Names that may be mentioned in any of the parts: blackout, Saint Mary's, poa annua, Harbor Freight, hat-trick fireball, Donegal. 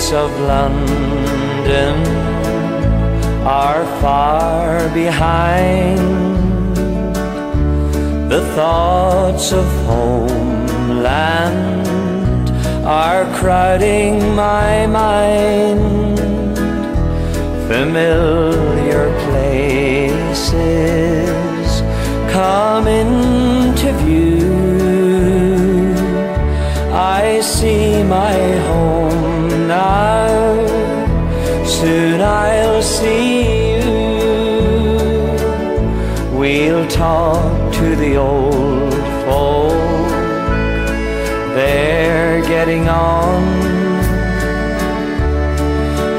streets of London are far behind the thoughts of homeland are crowding my mind. Familiar places come into view. I see my home now, soon I'll see you. We'll talk to the old folk, they're getting on.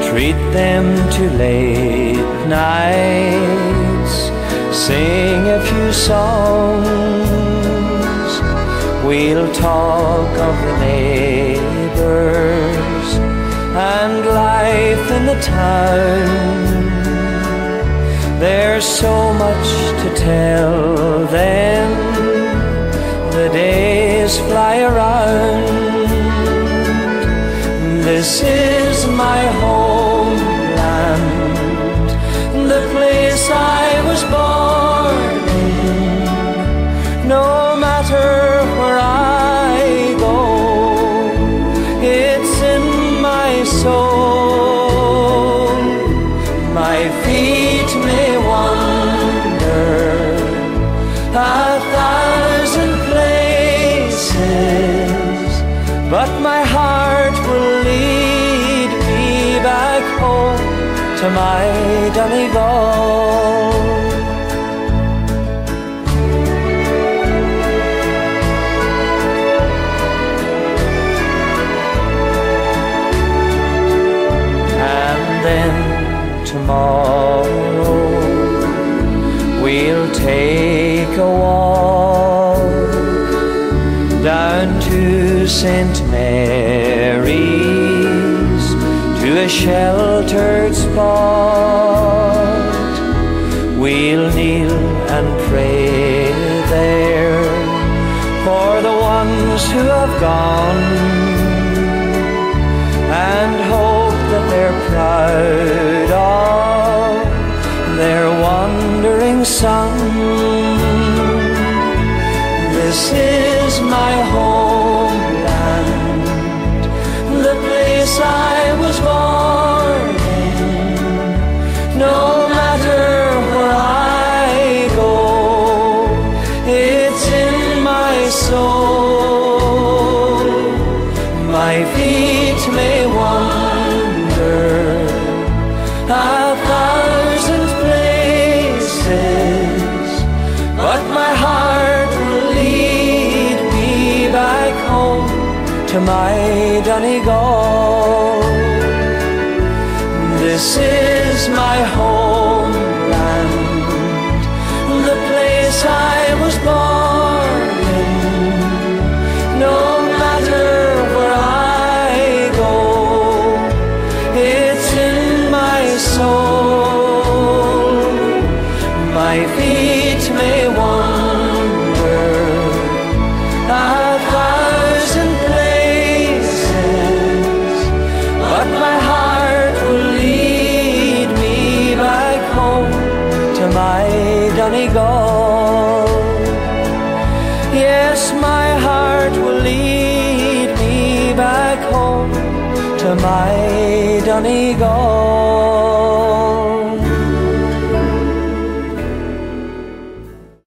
Treat them to late nights, sing a few songs. We'll talk of the neighbors and life in the town. There's so much to tell them, the days fly around. This is my homeland, the place I was born in. No matter where I go, it's in my soul. My feet may wander a thousand places, but my heart will to my Donegal. And then tomorrow we'll take a walk down to Saint Mary's, a sheltered spot. We'll kneel and pray there for the ones who have gone, and hope that they're proud of their wandering son. This is my homeland, the place I was born. My feet may wander a thousand places, but my heart will lead me back home to my Donegal. This is my homeland, the place I was born. My feet may wander a thousand places, but my heart will lead me back home to my Donegal. Yes, my heart will lead me back home to my Donegal.